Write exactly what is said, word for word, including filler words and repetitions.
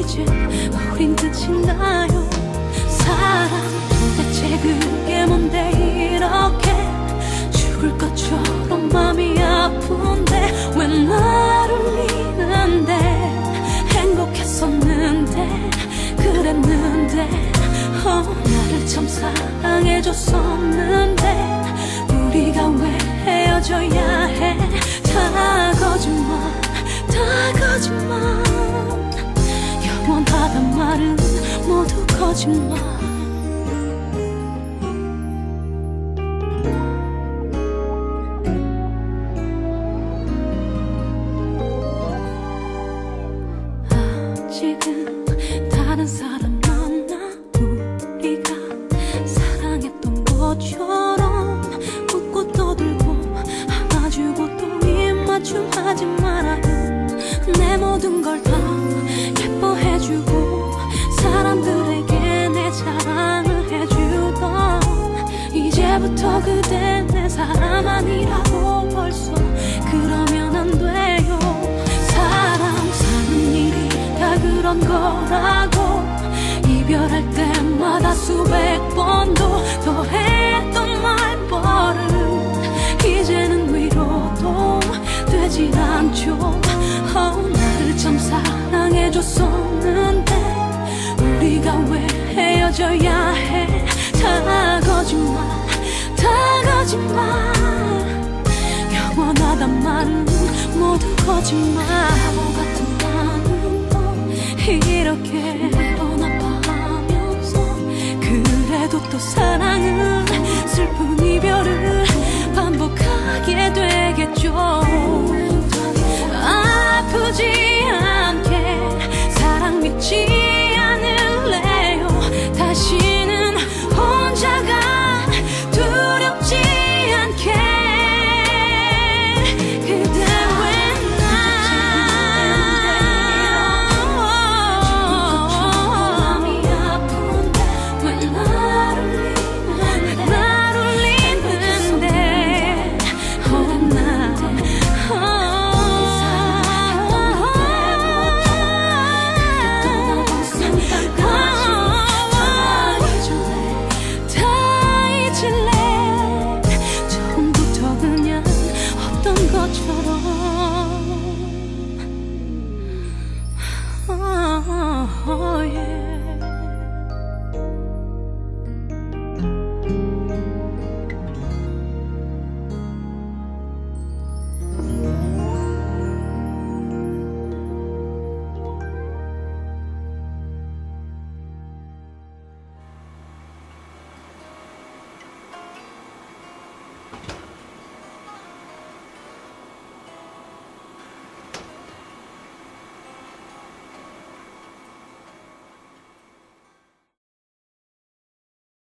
이제 우린 끝이 나요. 사랑 대체 그게 뭔데 이렇게 죽을 것처럼 마음이 아픈데 왜 나를 미는데 행복했었는데 그랬는데 어 나를 참 사랑해줬었는데 우리가 왜 헤어져야 해. 다 거짓말 다 거짓말 영원하단 말은 모두 거짓말. 아 지금 다른 사람 만나 우리가 사랑했던 것처럼 웃고 떠들고 안아주고 또 입맞춤 하지 말아요. 내 모든 걸 다 예뻐해주고 사람들에게 내 자랑을 해주던 이제부터 그댄 내 사람 아니라고 벌써 그러면 안 돼요. 사람 사는 일이 다 그런 거라고 이별할 때마다 수백 번도 더 했던 말버릇 이제는 위로도 되진 않죠. 어, 나를 참 사랑해줬었는데 우리가 왜 헤어져야 해. 다 거짓말 다 거짓말 영원하단 말은 모두 거짓말. 바보 같은 나는 또 이렇게 매번 아파하면서 그래도 또 사랑은 슬픈 이별을 반복하게 되겠죠.